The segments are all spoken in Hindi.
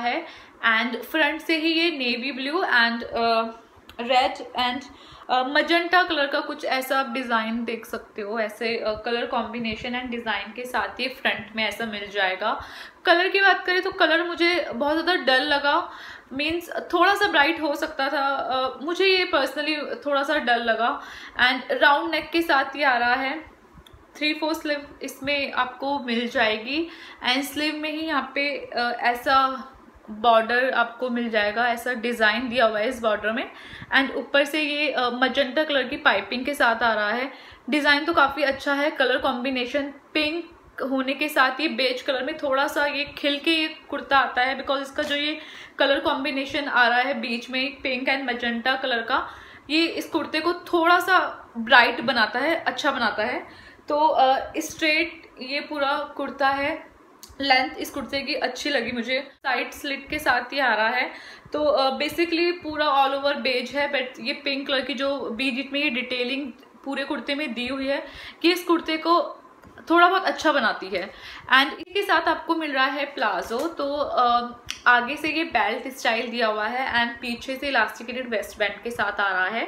है एंड फ्रंट से ही ये navy blue and red and magenta colour का कुछ ऐसा आप डिज़ाइन देख सकते हो, ऐसे कलर कॉम्बिनेशन एंड डिज़ाइन के साथ ये फ्रंट में ऐसा मिल जाएगा। कलर की बात करें तो कलर मुझे बहुत ज़्यादा डल लगा, मीन्स थोड़ा सा ब्राइट हो सकता था, मुझे ये पर्सनली थोड़ा सा डल लगा। एंड राउंड नेक के साथ ये आ रहा है, 3/4 स्लीव इसमें आपको मिल जाएगी एंड स्लीव में ही यहाँ पे ऐसा बॉर्डर आपको मिल जाएगा, ऐसा डिज़ाइन दिया हुआ है इस बॉर्डर में। एंड ऊपर से ये मजेंटा कलर की पाइपिंग के साथ आ रहा है। डिज़ाइन तो काफ़ी अच्छा है, कलर कॉम्बिनेशन पिंक होने के साथ ये बेज कलर में थोड़ा सा ये खिल के ये कुर्ता आता है, बिकॉज इसका जो ये कलर कॉम्बिनेशन आ रहा है बीच में पिंक एंड मजेंटा कलर का, ये इस कुर्ते को थोड़ा सा ब्राइट बनाता है, अच्छा बनाता है। तो स्ट्रेट ये पूरा कुर्ता है, लेंथ इस कुर्ते की अच्छी लगी मुझे। साइड स्लिट के साथ ये आ रहा है, तो बेसिकली पूरा ऑल ओवर बेज है, बट ये पिंक कलर की जो बीच में ये डिटेलिंग पूरे कुर्ते में दी हुई है कि इस कुर्ते को थोड़ा बहुत अच्छा बनाती है। एंड इसके साथ आपको मिल रहा है प्लाजो, तो आगे से ये बेल्ट स्टाइल दिया हुआ है एंड पीछे से इलास्टिकेटेड वेस्ट बैंड के साथ आ रहा है।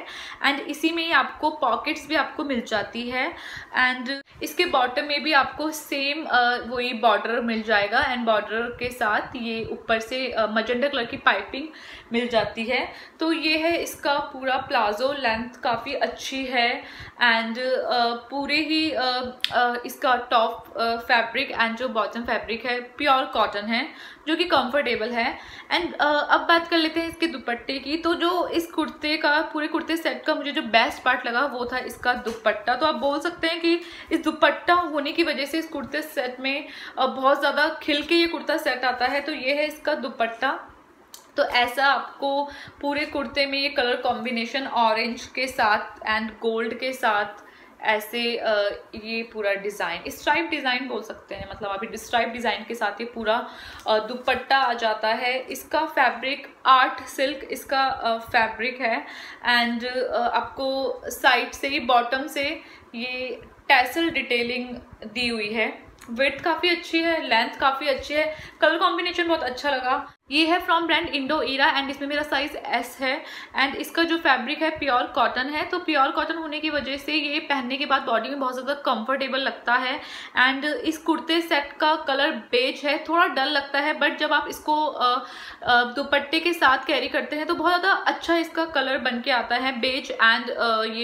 एंड इसी में ही आपको पॉकेट्स भी आपको मिल जाती है एंड इसके बॉटम में भी आपको सेम वही बॉर्डर मिल जाएगा एंड बॉर्डर के साथ ये ऊपर से मजेंटा कलर की पाइपिंग मिल जाती है। तो ये है इसका पूरा प्लाजो, लेंथ काफ़ी अच्छी है एंड पूरे ही इसका टॉप फैब्रिक एंड जो बॉटम फैब्रिक है प्योर कॉटन है जो कि कंफर्टेबल है। एंड अब बात कर लेते हैं इसके दुपट्टे की। तो जो इस कुर्ते का पूरे कुर्ते सेट का मुझे जो बेस्ट पार्ट लगा वो था इसका दुपट्टा। तो आप बोल सकते हैं कि इस दुपट्टा होने की वजह से इस कुर्ते सेट में बहुत ज़्यादा खिल के ये कुर्ता सेट आता है। तो ये है इसका दुपट्टा, तो ऐसा आपको पूरे कुर्ते में ये कलर कॉम्बिनेशन ऑरेंज के साथ एंड गोल्ड के साथ ऐसे ये पूरा डिज़ाइन स्ट्राइप डिज़ाइन बोल सकते हैं, मतलब आप स्ट्राइप डिज़ाइन के साथ ये पूरा दुपट्टा आ जाता है। इसका फैब्रिक आर्ट सिल्क इसका फैब्रिक है एंड आपको साइड से ही बॉटम से ये टैसल डिटेलिंग दी हुई है। विड्थ काफ़ी अच्छी है, लेंथ काफ़ी अच्छी है, कलर कॉम्बिनेशन बहुत अच्छा लगा। ये है फ्रॉम ब्रांड इंडो-ईरा एंड इसमें मेरा साइज़ S है एंड इसका जो फैब्रिक है प्योर कॉटन है। तो प्योर कॉटन होने की वजह से ये पहनने के बाद बॉडी में बहुत ज़्यादा कंफर्टेबल लगता है। एंड इस कुर्ते सेट का कलर बेज है, थोड़ा डल लगता है, बट जब आप इसको दुपट्टे के साथ कैरी करते हैं तो बहुत ज़्यादा अच्छा इसका कलर बन के आता है, बेज एंड ये